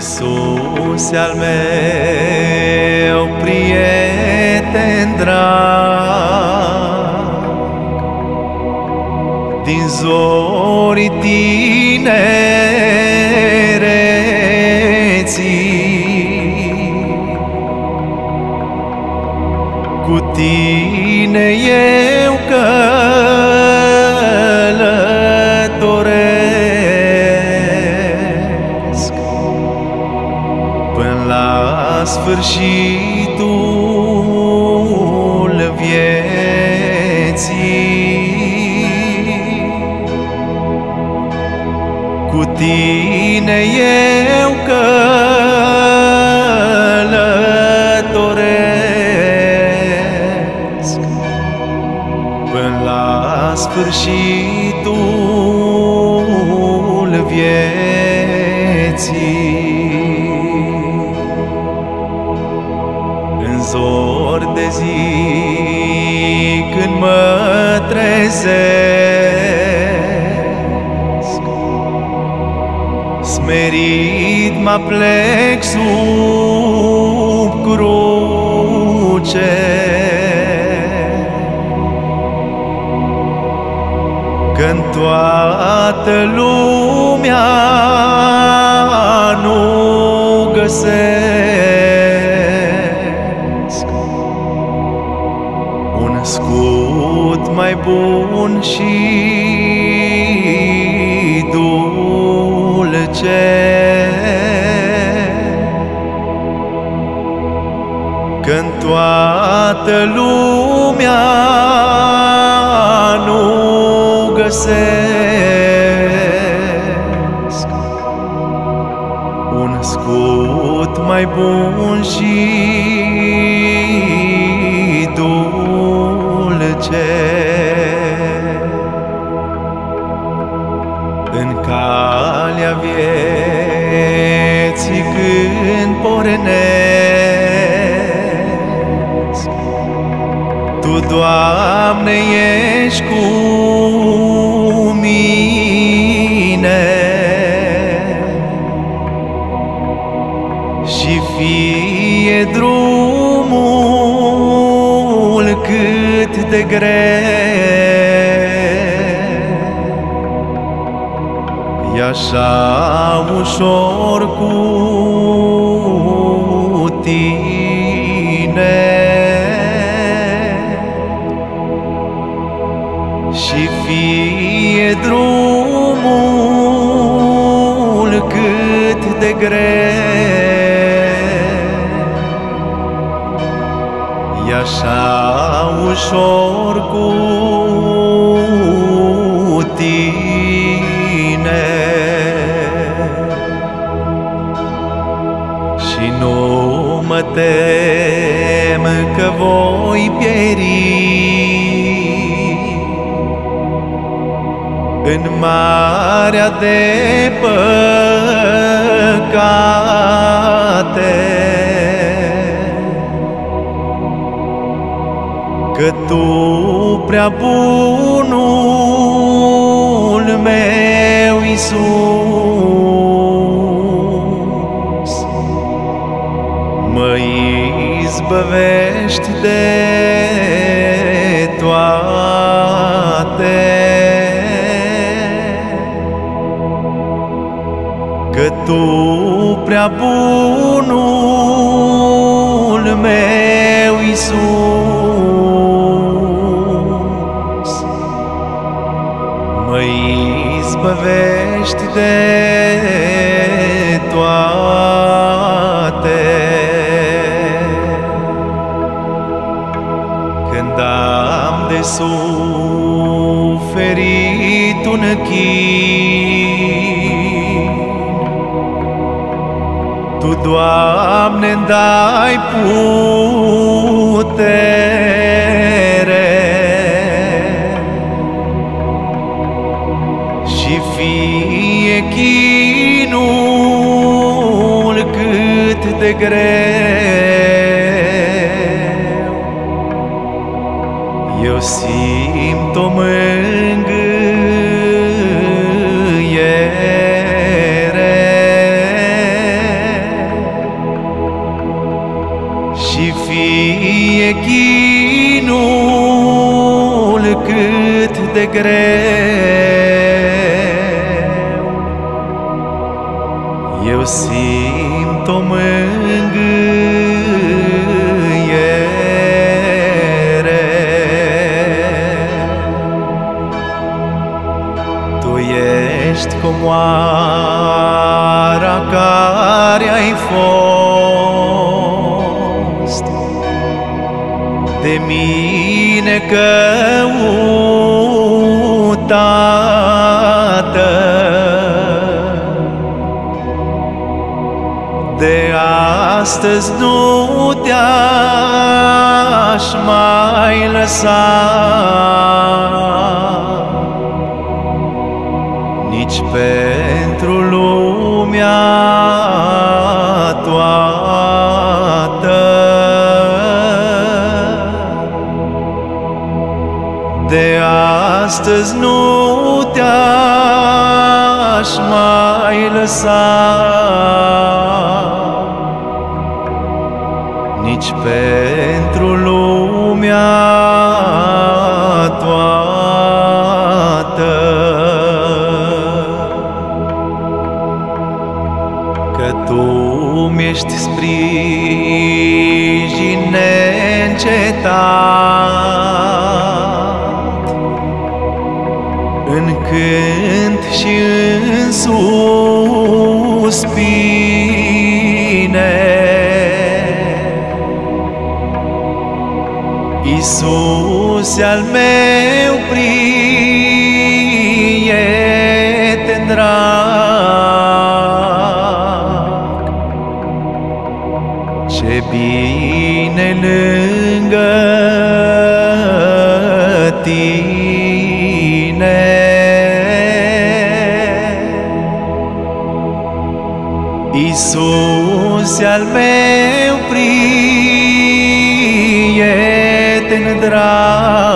Iisuse al meu, prieten drag, din zorii tinereții, cu tine eu călătoresc până la sfârșitul vieții. Cu tine eu călătoresc până la sfârșitul vieții. În zor de zi, când mă trezesc, smerit mă plec sub cruce, când toată lumea nu găsește un scut mai bun și dulce, când toată lumea nu găsesc un scut mai bun și în calea vieții când pornesc, Tu, Doamne, ești cu mine și fie drumul cât de greu, e așa ușor cu tine, și fie drumul cât de greu, e așa ușor cu tine. Și nu mă tem că voi pieri în marea de păcate, că Tu, prea bunul meu Iisus, mă izbăvești de toate, că Tu, prea bunul meu Iisus, mă izbăvești de toate. Când am de suferit un chin, Tu, Doamne, dai putere, și fie chinul cât de greu, eu simt o mângâiere, de greu, eu simt o mângâiere. Tu ești comoara care ai fost de mine căutată, de astăzi nu te-aș mai lăsa nici pentru lumea toată. De astăzi nu te-aș mai lăsa nici pentru lumea toată. Că tu mi-ești sprijin neîncetat, în cânt și în suspine. Iisus al meu prieten drag, ce bine lângă tine. Iisus al meu prieten drag,